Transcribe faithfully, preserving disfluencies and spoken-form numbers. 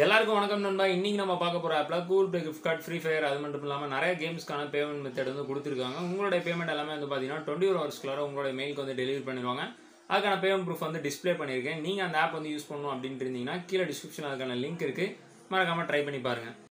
எல்லாருக்கும் வணக்கம் நண்பா. இன்னைக்கு நம்ம பார்க்க போகிற ஆப்பில் கூகுள் பே கிஃப்ட் கார்டு, ஃப்ரீ ஃபயர், அது மட்டும் இல்லாமல் நிறைய கேம்ஸ்க்கான பேமெண்ட் மெத்தட் வந்து கொடுத்துருக்காங்க. உங்களுடைய பேமெண்ட் எல்லாமே வந்து பார்த்தீங்கன்னா டுவெண்ட்டி ஃபோர் ஹவர்ஸ்க்குள்ளார உங்களுடைய மெயிலுக்கு வந்து டெலிவரி பண்ணிடுவாங்க. அதுக்கான பேமெண்ட் ப்ரூஃப் வந்து டிஸ்பிளே பண்ணியிருக்கேன். நீங்கள் அந்த ஆப் வந்து யூஸ் பண்ணணும் அப்படின்ட்டு இருந்தீங்கன்னா கீழே டிஸ்கிரிப்ஷன் அதுக்கான லிங்க் இருக்குது, மறக்காமல் ட்ரை பண்ணி பாருங்கள்.